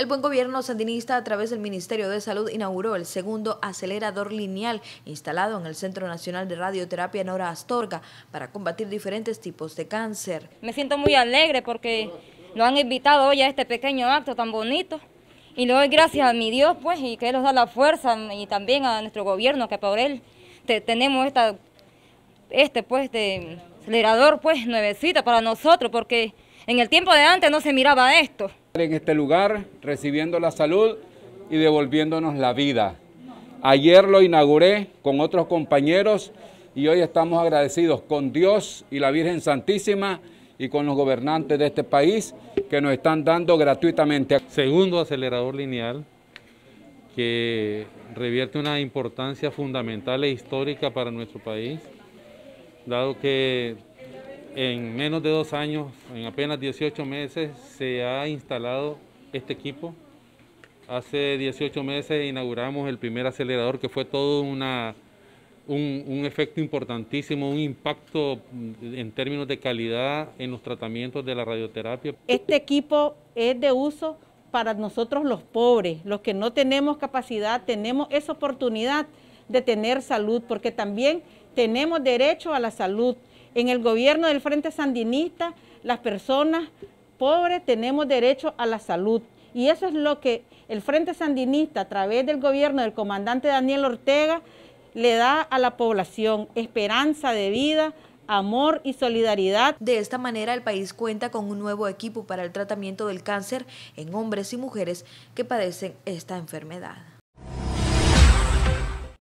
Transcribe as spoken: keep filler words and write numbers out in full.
El buen gobierno sandinista, a través del Ministerio de Salud, inauguró el segundo acelerador lineal instalado en el Centro Nacional de Radioterapia Nora Astorga para combatir diferentes tipos de cáncer. Me siento muy alegre porque nos han invitado hoy a este pequeño acto tan bonito y le doy gracias a mi Dios, pues, y que Él nos da la fuerza, y también a nuestro gobierno, que por Él te, tenemos esta, este pues, este acelerador, pues, nuevecita para nosotros, porque en el tiempo de antes no se miraba esto. En este lugar, recibiendo la salud y devolviéndonos la vida. Ayer lo inauguré con otros compañeros y hoy estamos agradecidos con Dios y la Virgen Santísima y con los gobernantes de este país que nos están dando gratuitamente. Segundo acelerador lineal que revierte una importancia fundamental e histórica para nuestro país, dado que en menos de dos años, en apenas dieciocho meses, se ha instalado este equipo. Hace dieciocho meses inauguramos el primer acelerador, que fue todo una, un, un efecto importantísimo, un impacto en términos de calidad en los tratamientos de la radioterapia. Este equipo es de uso para nosotros los pobres, los que no tenemos capacidad, tenemos esa oportunidad de tener salud, porque también tenemos derecho a la salud. En el gobierno del Frente Sandinista, las personas pobres tenemos derecho a la salud. Y eso es lo que el Frente Sandinista, a través del gobierno del comandante Daniel Ortega, le da a la población: esperanza de vida, amor y solidaridad. De esta manera, el país cuenta con un nuevo equipo para el tratamiento del cáncer en hombres y mujeres que padecen esta enfermedad.